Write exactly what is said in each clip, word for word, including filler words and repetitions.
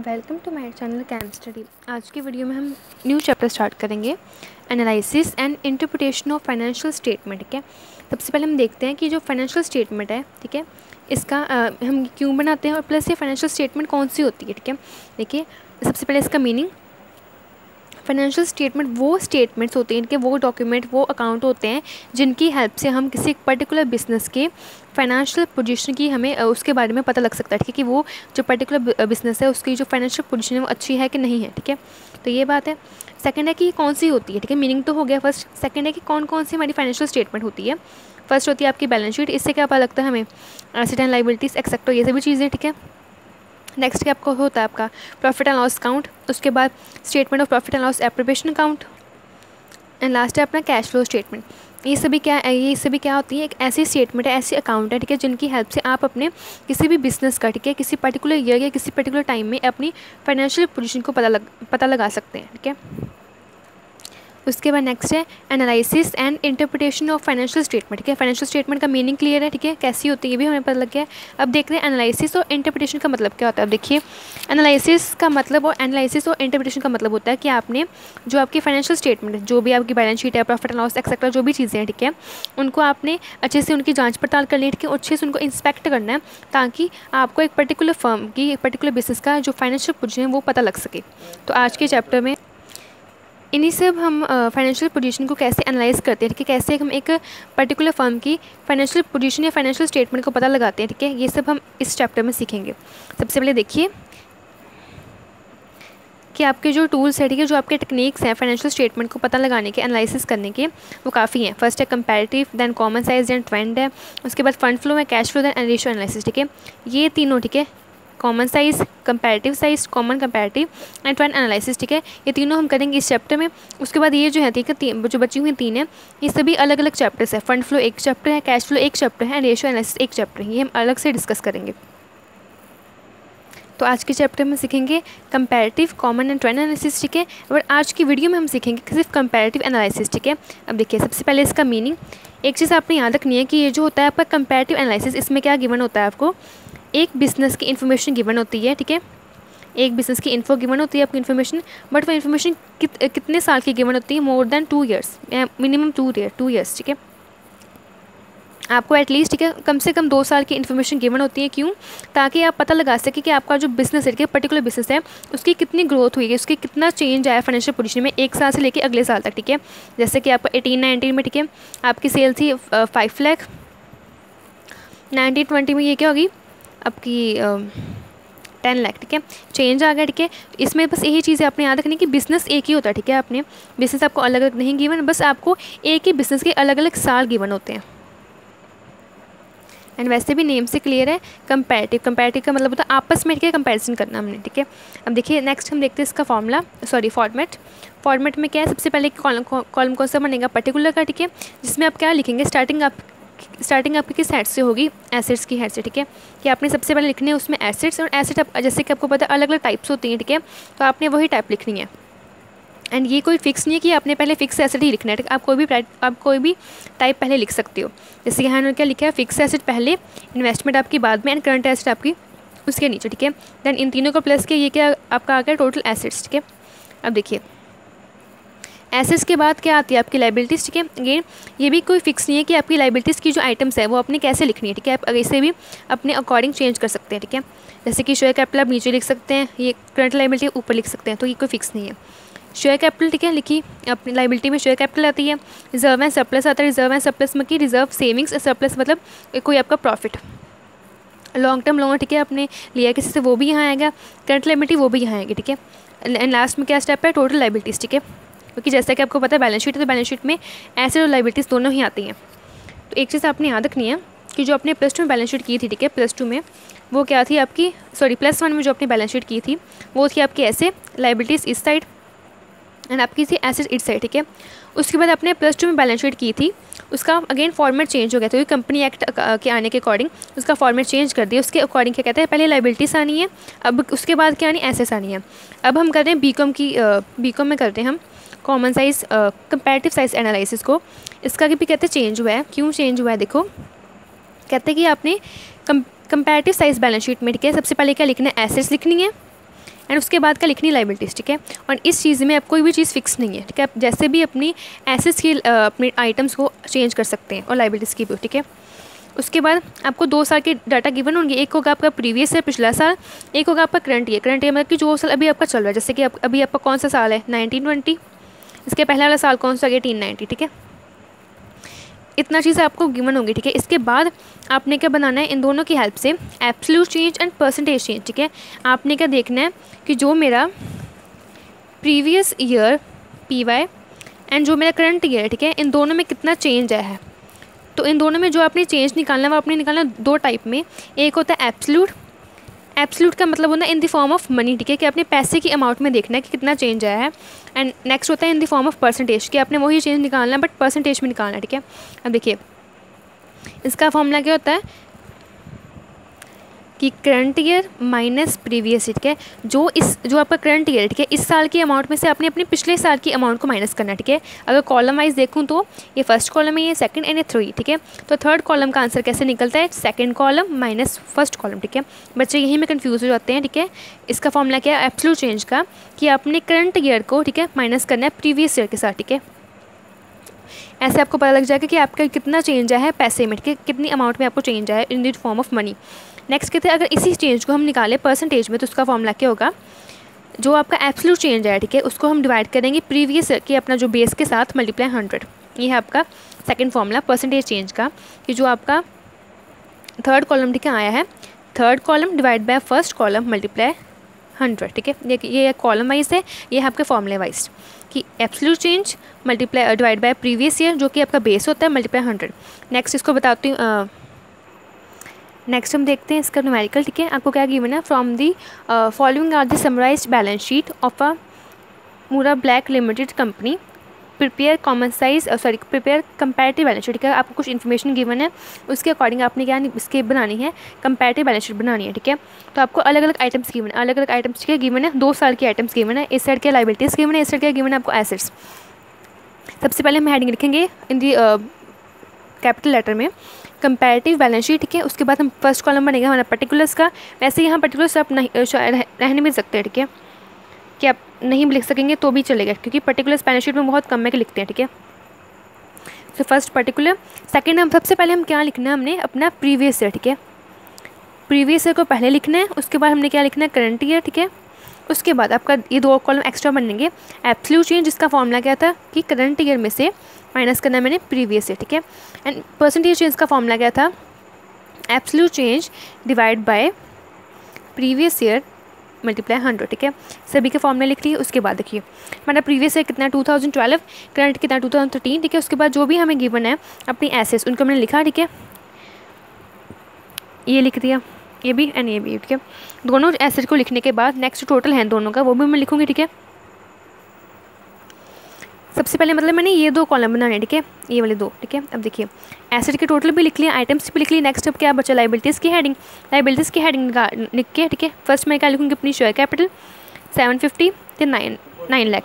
Welcome to my channel Cams study. आज की video में हम न्यू चैप्टर स्टार्ट करेंगे, analysis and interpretation of financial statement. ठीक है, सबसे पहले हम देखते हैं कि जो फाइनेंशियल स्टेटमेंट है, ठीक है, इसका आ, हम क्यों बनाते हैं और प्लस ये फाइनेंशियल स्टेटमेंट कौन सी होती है। ठीक है, देखिए सबसे पहले इसका मीनिंग। फाइनेंशियल स्टेटमेंट वो स्टेटमेंट्स होते हैं, इनके वो डॉक्यूमेंट, वो अकाउंट होते हैं जिनकी हेल्प से हम किसी पर्टिकुलर बिजनेस के फाइनेंशियल पोजीशन की हमें उसके बारे में पता लग सकता है। ठीक है, कि वो जो पर्टिकुलर बिजनेस है उसकी जो फाइनेंशियल पोजीशन है वो अच्छी है कि नहीं है। ठीक है, तो ये बात है। सेकंड है कि कौन सी होती है। ठीक है, मीनिंग तो हो गया फर्स्ट। सेकंड है कि कौन कौन सी हमारी फाइनेंशियल स्टेटमेंट होती है। फर्स्ट होती है आपकी बैलेंस शीट, इससे क्या पता लगता है हमें एसेट एंड लायबिलिटीज़ एक्सेट्रा, ये सभी चीज़ें। ठीक है, नेक्स्ट क्या आपको होता है आपका प्रॉफिट एंड लॉस अकाउंट, उसके बाद statement of profit and loss appropriation account, and last है अपना कैश फ्लो स्टेटमेंट। ये सभी क्या ये सभी क्या होती है, एक ऐसी स्टेटमेंट है, ऐसी अकाउंट है, ठीक है, जिनकी हेल्प से आप अपने किसी भी बिजनेस का, ठीक है, किसी पर्टिकुलर ईयर या किसी पर्टिकुलर टाइम में अपनी फाइनेंशियल पोजीशन को पता लग पता लगा सकते हैं। ठीक है, उसके बाद नेक्स्ट है analysis and interpretation of financial statement. ठीक है, फाइनेंशियल स्टेटमेंट का मीनिंग क्लियर है। ठीक है, कैसी होती है ये भी हमें पता लग गया। अब देखते हैं एनालिसिस और इंटरप्रिटेशन का मतलब क्या होता है। अब देखिए, एनालिसिस का मतलब और एनालिसिस और इंटरप्रिटेशन का मतलब होता है कि आपने जो आपकी फाइनेंशियल स्टेटमेंट है, जो भी आपकी बैलेंस शीट है, प्रॉफिट एंड लॉस एक्सेट्रा, जो भी चीज़ें हैं, ठीक है, उनको आपने अच्छे से उनकी जाँच पड़ताल करनी है। ठीक है, अच्छे से उनको इंस्पेक्ट करना है ताकि आपको एक पर्टिकुलर फर्म की, एक पर्टिकुलर बिजनेस का जो फाइनेंशियल पोजीशन है वो पता लग सके। तो आज के चैप्टर में इन्हीं सब हम फाइनेंशियल पोजीशन को कैसे एनालाइज करते हैं, ठीक है, कैसे हम एक पर्टिकुलर फर्म की फाइनेंशियल पोजीशन या फाइनेंशियल स्टेटमेंट को पता लगाते हैं। ठीक है, ये सब हम इस चैप्टर में सीखेंगे। सबसे पहले देखिए कि आपके जो टूल्स है, ठीक है, जो आपके टेक्निक्स हैं फाइनेंशियल स्टेटमेंट को पता लगाने के, एनालिसिस करने के, वो काफ़ी हैं। फर्स्ट है comparative, then common size, then trend है, उसके बाद फंड फ्लो है, cash flow, then ratio analysis. ठीक है, ये तीनों, ठीक है, common size, comparative size, common comparative and trend analysis. ठीक है, ये तीनों हम करेंगे इस चैप्टर में। उसके बाद ये जो है, ठीक है, जो बची हुई तीन है, ये सभी अलग अलग चैप्टर्स है। फंड फ्लो एक चैप्टर है, कैश फ्लो एक चैप्टर है, रेशियो एनालिसिस एक चैप्टर है, ये हम अलग से डिस्कस करेंगे। तो आज के चैप्टर में सीखेंगे comparative, common and trend analysis. ठीक है, और आज की वीडियो में हम सीखेंगे सिर्फ कंपैरेटिव एनालिसिस। ठीक है, अब देखिए सबसे पहले इसका मीनिंग। एक चीज़ आपने याद रखनी है कि ये जो होता है आपका कंपैरेटिव एनालिसिस, इसमें क्या गिवन होता है आपको, एक बिज़नेस की इन्फॉर्मेशन गिवन होती है। ठीक है, एक बिज़नेस की इन्फो गिवन होती है, आपकी इन्फॉर्मेशन, बट वो इन्फॉर्मेशन कित, कितने साल की गिवन होती है, more than two years, minimum two year two years. ठीक है, आपको एटलीस्ट, ठीक है, कम से कम दो साल की इन्फॉर्मेशन गिवन होती है। क्यों? ताकि आप पता लगा सकें कि आपका जो बिज़नेस है, ठीक है, पर्टिकुलर बिजनेस है, उसकी कितनी ग्रोथ हुई है, उसकी कितना चेंज आया फाइनेंशियल पोजीशन में एक साल से लेकर अगले साल तक। ठीक है, जैसे कि आपका एटीन नाइनटीन में, ठीक है, आपकी सेल थी फाइव लाख, नाइनटीन ट्वेंटी में ये क्या होगी आपकी टेन लाख। ठीक है, चेंज आ गया। ठीक है, इसमें बस यही चीज़ है आपने याद रखनी कि बिज़नेस एक ही होता है। ठीक है, आपने बिज़नेस आपको अलग अलग नहीं गिवन, बस आपको एक ही बिज़नेस के अलग अलग साल गिवन होते हैं। एंड वैसे भी नेम से क्लियर है, कंपैरेटिव, कंपैरेटिव का मतलब होता है आपस में, ठीक है, कंपैरिजन करना हमने। ठीक है, अब देखिए नेक्स्ट हम देखते हैं इसका फॉर्मूला, सॉरी फॉर्मेट। फॉर्मेट में क्या है, सबसे पहले कॉलम कॉलम कौन सा बनेगा, पर्टिकुलर का। ठीक है, जिसमें आप क्या लिखेंगे, स्टार्टिंग आप स्टार्टिंग आपकी किस हेड से होगी, एसेट्स की हेड से। ठीक है, कि आपने सबसे पहले लिखने है उसमें एसेट्स, और एसेट आप जैसे कि आपको पता है अलग अलग टाइप्स होती हैं। ठीक है, तो आपने वही टाइप लिखनी है। एंड ये कोई फिक्स नहीं है कि आपने पहले फिक्स एसेट ही लिखना है। ठीक, आप कोई भी आप कोई भी टाइप पहले लिख सकते हो। जैसे यहाँ उन्होंने क्या लिखा है, फिक्स एसेट पहले, इन्वेस्टमेंट आपकी बाद में, एंड करंट एसेट आपकी उसके नीचे। ठीक है, दैन इन तीनों को प्लस किया, ये क्या आपका आ गया टोटल एसेट्स। ठीक है, अब देखिए एसेट्स के बाद क्या आती है आपकी लायबिलिटीज़। ठीक है, अगेन ये भी कोई फिक्स नहीं है कि आपकी लायबिलिटीज़ की जो आइटम्स है वो आपने कैसे लिखनी है। ठीक है, आप इसे भी अपने अकॉर्डिंग चेंज कर सकते हैं। ठीक है, जैसे कि शेयर कैपिटल आप नीचे लिख सकते हैं, ये करंट लायबिलिटी ऊपर लिख सकते हैं, तो ये कोई फिक्स नहीं है। शेयर कैपिटल, ठीक है, लिखी अपनी लायबिलिटी में शेयर कैपिटल आती है, रिजर्व एंड सरप्लस आता है, रिजर्व एंड सरप्लस में कि रिजर्व सेविंग्स, सरप्लस मतलब कोई आपका प्रॉफिट, लॉन्ग टर्म लोन, ठीक है, आपने लिया किसी से, वो भी यहाँ आएगा, करंट लायबिलिटी वो भी यहाँ आएगी। ठीक है, एंड लास्ट में क्या स्टेप है, टोटल लायबिलिटीज़। ठीक है, क्योंकि जैसा कि आपको पता है बैलेंस शीट है, तो बैलेंस शीट में एसेट और लायबिलिटीज़ दोनों ही आती हैं। तो एक चीज़ आपने याद रखनी है कि जो आपने प्लस टू में बैलेंस शीट की थी, ठीक है, प्लस टू में वो क्या थी आपकी, सॉरी प्लस वन में जो आपने बैलेंस शीट की थी वो थी आपकी ऐसे लायबिलिटीज़ इस साइड, एंड आपकी थी एसेट इस साइड। ठीक है, उसके बाद आपने प्लस टू में बैलेंस शीट की थी, उसका अगेन फॉर्मेट चेंज हो गया था, क्योंकि कंपनी एक्ट के आने के अकॉर्डिंग उसका फॉर्मेट चेंज कर दिया। उसके अकॉर्डिंग क्या कहते हैं, पहले लायबिलिटीज़ आनी है, अब उसके बाद क्या आनी, एसेट्स आनी है। अब हम कर रहे हैं बी कॉम की बी कॉम में करते हैं हम common size comparative size analysis को, इसका भी कहते हैं चेंज हुआ है। क्यों चेंज हुआ है, देखो कहते हैं कि आपने कंपैरेटिव साइज बैलेंस शीट में, ठीक है, सबसे पहले क्या लिखना है, एसेट्स लिखनी है, एंड उसके बाद का लिखनी लाइबिलिटीज़, ठीक है। और इस चीज़ में आप कोई भी चीज़ फिक्स नहीं है, ठीक है। आप जैसे भी अपनी एसेट्स की अपने आइटम्स को चेंज कर सकते हैं और लाइबिलिटीज़ की भी, ठीक है। उसके बाद आपको दो साल के डाटा गिवन होंगे, एक होगा आपका प्रीवियस है पिछला साल, एक होगा आपका करंट ईयर। करंट ईयर मतलब कि जो साल अभी आपका चल रहा है, जैसे कि आप, अभी आपका कौन सा साल है नाइनटीन ट्वेंटी, इसके पहले वाला साल कौन सा एटीन नाइन्टी, ठीक है। इतना चीज़ आपको गिवन होंगी, ठीक है। इसके बाद आपने क्या बनाना है, इन दोनों की हेल्प से absolute change and percentage change, ठीक है। आपने क्या देखना है कि जो मेरा previous year P Y and जो मेरा करंट ईयर, ठीक है, इन दोनों में कितना चेंज आया है। तो इन दोनों में जो आपने चेंज निकालना है वो आपने निकालना है दो टाइप में। एक होता है एब्सोल्यूट, एब्सोल्यूट का मतलब होता है in the form of money, ठीक है, कि आपने पैसे की अमाउंट में देखना है कि कितना चेंज आया है। एंड नेक्स्ट होता है in the form of percentage, कि आपने वही चेंज निकालना है बट परसेंटेज में निकालना है, ठीक है। अब देखिए इसका फॉर्मूला क्या होता है कि करंट ईयर माइनस प्रीवियस, ठीक है। जो इस जो आपका करंट ईयर, ठीक है, इस साल की अमाउंट में से आपने अपने पिछले साल की अमाउंट को माइनस करना है, ठीक है। अगर कॉलम वाइज देखूं तो ये फर्स्ट कॉलम है, ये सेकंड एंड ये थ्री, ठीक है। तो थर्ड कॉलम का आंसर कैसे निकलता है, second column minus first column, ठीक है। बच्चे यहीं में कन्फ्यूज़ हो जाते हैं, ठीक है। इसका फॉर्मूला क्या है एब्सोल्यूट चेंज का, कि आपने करंट ईयर को, ठीक है, माइनस करना है प्रीवियस ईयर के साथ, ठीक है। ऐसे आपको पता लग जाएगा कि आपका कितना चेंज आया है पैसे में, ठीक है, कितनी अमाउंट में आपको चेंज आया है in the form of money. Next कहते हैं अगर इसी चेंज को हम निकालें परसेंटेज में, तो उसका फॉर्मूला क्या होगा, जो आपका एब्सोल्यूट चेंज आया, ठीक है, उसको हम डिवाइड करेंगे प्रीवियस के अपना जो बेस के साथ मल्टीप्लाई हंड्रेड। ये है आपका सेकंड फॉर्मूला परसेंटेज चेंज का, कि जो आपका थर्ड कॉलम, ठीक है, आया है, third column divide by first column multiply hundred, ठीक है। ये ये कॉलम वाइज है, ये है आपके फॉर्मूले वाइज, कि absolute change multiply divide by previous year जो कि आपका बेस होता है मल्टीप्लाई हंड्रेड। नेक्स्ट इसको बताती हूँ, नेक्स्ट हम देखते हैं इसका न्यूमेरिकल, ठीक है। आपको क्या गिवन है, from the following are the summarized balance sheet of a Moora Black Limited company, prepare common size sorry prepare comparative balance sheet, ठीक है। आपको कुछ इन्फॉर्मेशन गिवन है, उसके अकॉर्डिंग आपने क्या इसके बनानी है, कंपैरेटिव बैलेंस शीट बनानी है, ठीक है। तो आपको अलग अलग आइटम्स गिवन है, अलग अलग आइटम्स के गिवन है, दो साल के आइटम्स गिवन है, इस साइड के लाइबिलिटीज़ गिवन है, इस साइड के गिवन है आपको एसेट्स। सबसे पहले हम हेडिंग लिखेंगे इन दी कैपिटल लेटर में कंपैरेटिव बैलेंस शीट, ठीक है। उसके बाद हम फर्स्ट कॉलम बनेगा हमारा पर्टिकुलर्स का, वैसे यहाँ पर्टिकुलर्स आप नहीं रहने में सकते हैं, ठीक है, कि आप नहीं लिख सकेंगे तो भी चलेगा, क्योंकि पर्टिकुलर्स बैलेंस शीट में बहुत कम में लिखते हैं, ठीक है। तो फर्स्ट पर्टिकुलर, सेकंड हम सबसे पहले हम क्या लिखना है, हमने अपना प्रीवियस ईयर, ठीक है, प्रीवियस ईयर को पहले लिखना है। उसके बाद हमने क्या लिखना है, करंट ईयर, ठीक है। उसके बाद आपका ये दो कॉलम एक्स्ट्रा बनेंगे एब्सोल्यूट चेंज, जिसका फॉर्मूला क्या था कि करंट ईयर में से माइनस करना मैंने प्रीवियस ईयर, ठीक है। एंड परसेंटेज चेंज का फॉर्मूला क्या था, absolute change divide by previous year multiply hundred, ठीक है। सभी के फॉर्मूला लिख ली। उसके बाद देखिए हमारा प्रीवियस ईयर कितना है टू थाउजेंड ट्वेल्व, करंट कितना टू थाउजेंड थर्टीन, ठीक है। उसके बाद जो भी हमें गिवन है अपनी एसेट्स उनको मैंने लिखा, ठीक है, ये लिख दिया, ये भी एंड ये भी, ठीक है। दोनों एसेट को लिखने के बाद नेक्स्ट टोटल है दोनों का, वो भी मैं लिखूँगी, ठीक है। सबसे पहले मतलब मैंने ये दो कॉलम बनाने, ठीक है, ये वाले दो, ठीक है। अब देखिए एसेट के टोटल भी लिख लिए, आइटम्स भी लिख लिए। नेक्स्ट अब क्या बचा, लाइबिलिटीज़ की हेडिंग, लाइबिलिटीज़ की हेडिंग लिख के, ठीक है। फर्स्ट मैं क्या लिखूँगी, अपनी शेयर कैपिटल सेवन फिफ्टी या नाइन नाइन लाख।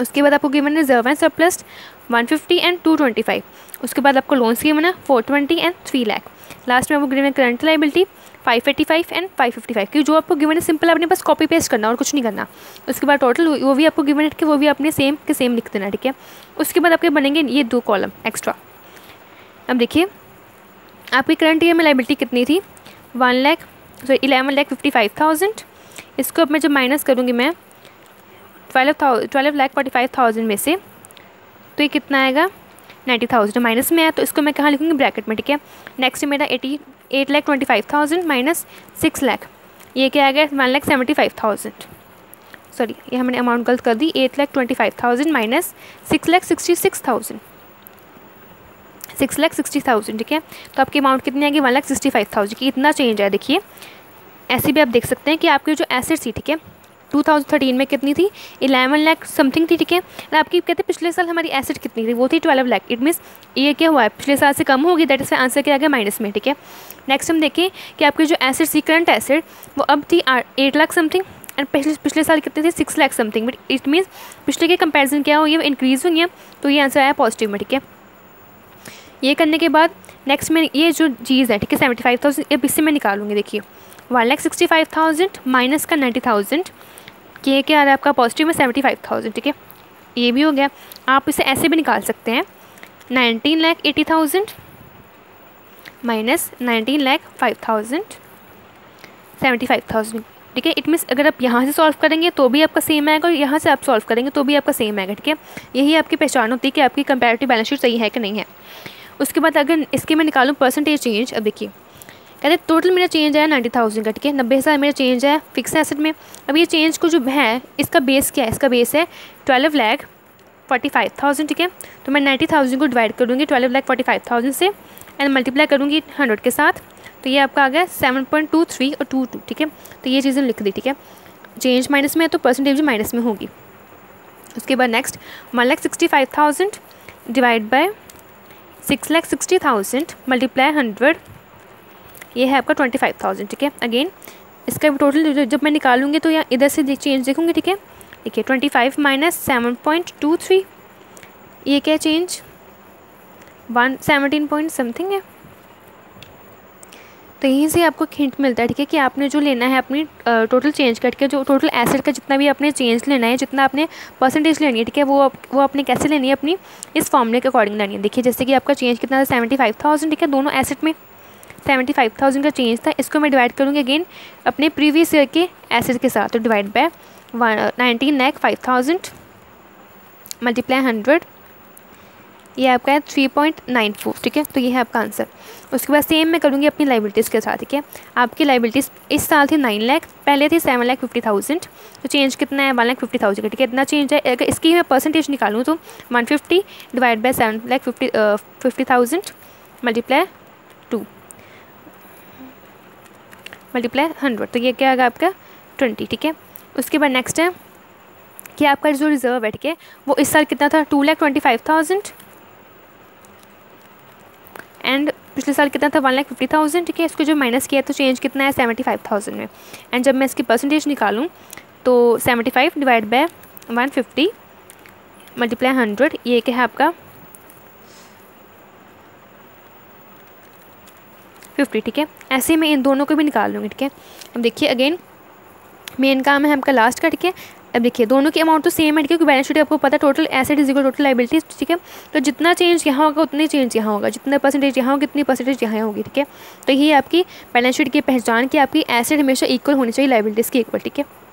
उसके बाद आपको गिवन है reserve and surplus one fifty and two twenty five. उसके बाद आपको लोन्स गिवन है four twenty and three lakh. Last में आपको गिवन है current liability five eighty five and five fifty five, क्योंकि जो आपको गिवन है सिंपल अपने पास कॉपी पेस्ट करना और कुछ नहीं करना। उसके बाद टोटल वो भी आपको गिवन है कि वो भी अपने सेम के सेम लिख देना, ठीक है। उसके बाद आपके बनेंगे ये दो कॉलम एक्स्ट्रा। अब देखिए आपकी करंट ईयर में लाइबिलिटी कितनी थी, one lakh sorry eleven lakh fifty five thousand. इसको अब मैं जब माइनस करूँगी मैं twelve thou twelve lakh forty five thousand में से, तो ये कितना आएगा नाइन्टी थाउजेंड माइनस में आया, तो इसको मैं कहाँ लिखूँगी, ब्रैकेट में, ठीक है। नेक्स्ट मेरा eighty eight lakh twenty five thousand minus six lakh, ये क्या आ गया one lakh seventy five thousand. Sorry ये हमने अमाउंट गलत कर दी, eight lakh twenty five thousand minus six lakh sixty six thousand six lakh sixty thousand ठीक है। तो आपकी अमाउंट कितनी आएगी, one lakh sixty five thousand की। इतना चेंज है। देखिए ऐसे भी आप देख सकते हैं कि आपकी जो एसेट्स थी, ठीक है, टू थाउजेंड थर्टीन में कितनी थी, इलेवन लाख समथिंग थी, ठीक है। और आपकी कहते हैं पिछले साल हमारी एसेट कितनी थी, वो थी ट्वेल्व लाख। इट मीन्स ये क्या हुआ है, पिछले साल से कम होगी, दैट इज आंसर क्या आ गया माइनस में, ठीक है। नेक्स्ट हम देखें कि आपकी जो एसेट थी करंट एसेट वो अब थी एट लाख समथिंग एंड पिछले पिछले साल कितनी थी six lakh something. But it means पिछले के कंपेरिजन क्या हुई है, इंक्रीज़ हुई है, तो ये आंसर आया पॉजिटिव में, ठीक है। ये करने के बाद नेक्स्ट में ये जो चीज़ है ठीक है सेवेंटी फाइव थाउजेंड अब इससे मैं निकालूंगी। देखिए one lakh sixty five thousand minus का नाइन्टी थाउजेंड के क्या आ रहा है आपका पॉजिटिव में सेवेंटी फाइव थाउजेंड ठीक है ये भी हो गया। आप इसे ऐसे भी निकाल सकते हैं nineteen lakh eighty thousand minus nineteen lakh five thousand seventy five thousand ठीक है। इट मीन्स अगर आप यहाँ से सॉल्व करेंगे तो भी आपका सेम आएगा और यहाँ से आप सॉल्व करेंगे तो भी आपका सेम आएगा ठीक है। यही आपकी पहचान होती है कि आपकी कंपैरेटिव बैलेंस शीट सही है कि नहीं है। उसके बाद अगर इसके मैं निकालूँ परसेंटेज चेंज, अब देखिए कहते हैं टोटल मेरा चेंज आया नाइन्टी थाउजेंड का ठीक है नब्बे हज़ार मेरा चेंज है फिक्स एसेट में। अब ये चेंज को जो है इसका बेस क्या है, इसका बेस है twelve lakh forty five thousand ठीक है। तो मैं नाइन्टी थाउजेंड को डिवाइड करूँगी twelve lakh forty five thousand से एंड मल्टीप्लाई करूँगी हंड्रेड के साथ तो ये आपका आ गया सेवन पॉइंट टू थ्री और टू टू ठीक है। तो ये चीज़ें लिख दी ठीक है, चेंज माइनस में है तो परसेंटेज माइनस में होगी। उसके बाद next one lakh sixty five thousand divide by six lakh sixty thousand multiply hundred ये है आपका ट्वेंटी फाइव थाउजेंड ठीक है। अगेन इसका टोटल जब मैं निकालूंगी तो यहाँ इधर से चेंज देखूँगी ठीक है। देखिए twenty five minus seven point two three ये क्या change one seventeen point something है। तो यहीं से आपको हिंट मिलता है ठीक है कि आपने जो लेना है अपनी टोटल चेंज करके जो टोटल एसेट का जितना भी आपने चेंज लेना है जितना आपने परसेंटेज लेनी है ठीक है वो आप, वो आपने कैसे लेनी है अपनी इस फॉर्मूले के अकॉर्डिंग लेनी है। देखिए जैसे कि आपका चेंज कितना था सेवेंटी फाइव थाउजेंड ठीक है दोनों एसेट में सेवेंटी फाइव थाउजेंड का चेंज था। इसको मैं डिवाइड करूँगी अगेन अपने प्रीवियस ईयर के एसेट के साथ तो divide by nineteen lakh five thousand multiply hundred ये आपका है थ्री पॉइंट नाइन फोर ठीक है। तो ये है आपका आंसर। उसके बाद सेम मैं करूँगी अपनी लाइबिलिटीज़ के साथ ठीक है। आपकी लाइबिलिटीज़ इस साल थी नाइन लाख पहले थी सेवन लाख फिफ्टी थाउजेंड तो चेंज कितना है वन लाख फिफ्टी थाउजेंड ठीक है इतना चेंज है। अगर इसकी मैं परसेंटेज निकालूँ तो one fifty divide by seven lakh fifty fifty thousand multiply two multiply hundred तो ये क्या आएगा आपका ट्वेंटी ठीक है। उसके बाद नेक्स्ट है कि आपका जो रिजर्व है ठीक है वो इस साल कितना था two lakh twenty five thousand and पिछले साल कितना था वन लाख फिफ्टी थाउजेंड ठीक है। इसको जो माइनस किया तो चेंज कितना है सेवेंटी फाइव थाउजेंड में एंड जब मैं इसकी परसेंटेज निकालूँ तो seventy five divide by one fifty multiply hundred ये क्या है आपका फिफ्टी ठीक है। ऐसे मैं इन दोनों को भी निकाल लूँगी ठीक है। अब देखिए अगेन मेन काम है आपका लास्ट का ठीक है। अब देखिए दोनों की अमाउंट तो सेम है ठीक है क्योंकि बैलेंस शीट आपको पता है total asset is equal total liabilities ठीक है। तो जितना चेंज यहाँ होगा उतनी चेंज यहाँ होगा जितना परसेंटेज यहाँ होगी उतनी परसेंटेज यहाँ होगी ठीक है। तो यही आपकी बैलेंस शीट की पहचान कि आपकी एसेट हमेशा इक्वल होनी चाहिए लायबिलिटीज़ के इक्वल ठीक है।